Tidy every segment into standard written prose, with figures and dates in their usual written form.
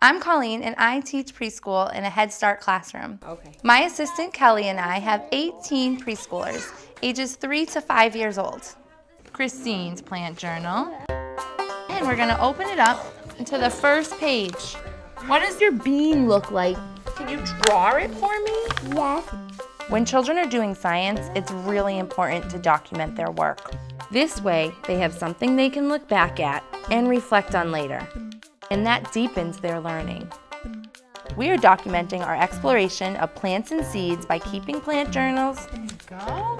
I'm Colleen, and I teach preschool in a Head Start classroom. Okay. My assistant Kelly and I have 18 preschoolers, ages 3 to 5 years old. Christine's plant journal. And we're gonna open it up to the first page. What does your bean look like? Can you draw it for me? Yes. When children are doing science, it's really important to document their work. This way, they have something they can look back at and reflect on later. And that deepens their learning. We are documenting our exploration of plants and seeds by keeping plant journals. There you go.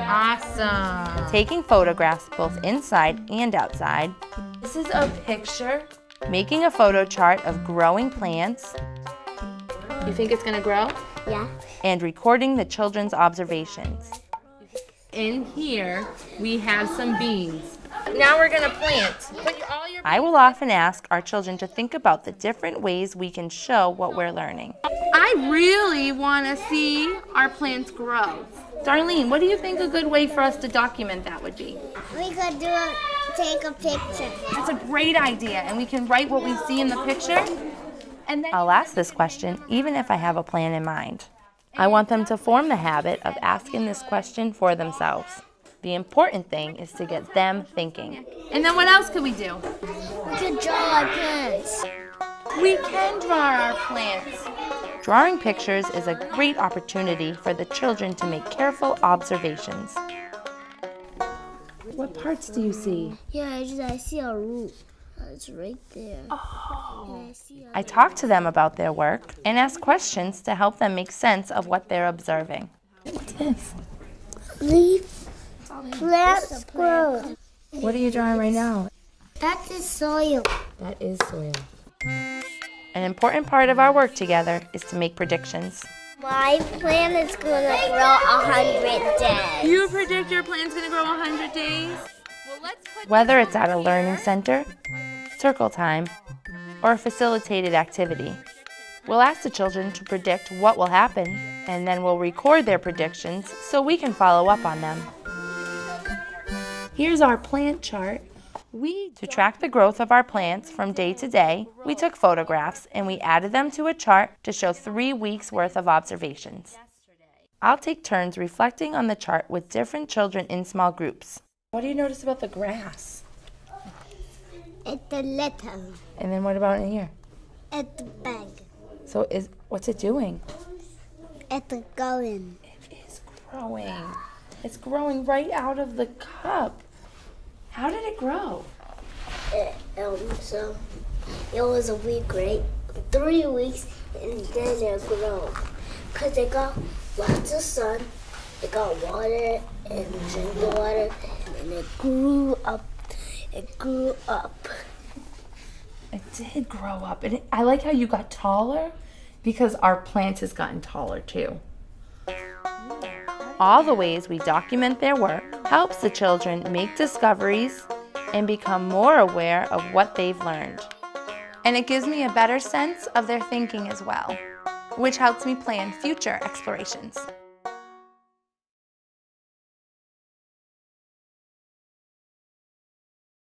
Awesome. Taking photographs both inside and outside. This is a picture. Making a photo chart of growing plants. You think it's gonna grow? Yeah. And recording the children's observations. In here, we have some beans. Now we're gonna plant. I will often ask our children to think about the different ways we can show what we're learning. I really want to see our plants grow. Darlene, what do you think a good way for us to document that would be? We could take a picture. That's a great idea, and we can write what we see in the picture. And then I'll ask this question even if I have a plan in mind. I want them to form the habit of asking this question for themselves. The important thing is to get them thinking. And then what else could we do? We could draw our plants. We can draw our plants. Drawing pictures is a great opportunity for the children to make careful observations. What parts do you see? Yeah, I see a root. It's right there. Oh. I talk to them about their work and ask questions to help them make sense of what they're observing. What's this? Leaf. Plants grow. What are you drawing right now? That is soil. That is soil. An important part of our work together is to make predictions. My plant is going to grow 100 days. You predict your plant's going to grow 100 days? Well, whether it's at a learning center, circle time, or a facilitated activity, we'll ask the children to predict what will happen, and then we'll record their predictions so we can follow up on them. Here's our plant chart. To track the growth of our plants from day to day, we took photographs and we added them to a chart to show 3 weeks worth of observations. I'll take turns reflecting on the chart with different children in small groups. What do you notice about the grass? It's a little. And then what about in here? It's big. So what's it doing? It's growing. It is growing. It's growing right out of the cup. How did it grow? It was a week, right? 3 weeks, and then it grew. Because it got lots of sun, it got water, and drank the water, and it grew up. It grew up. It did grow up. And I like how you got taller, because our plant has gotten taller, too. All the ways we document their work helps the children make discoveries and become more aware of what they've learned. And it gives me a better sense of their thinking as well, which helps me plan future explorations.